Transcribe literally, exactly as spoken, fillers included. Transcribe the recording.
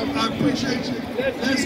I appreciate you. Let's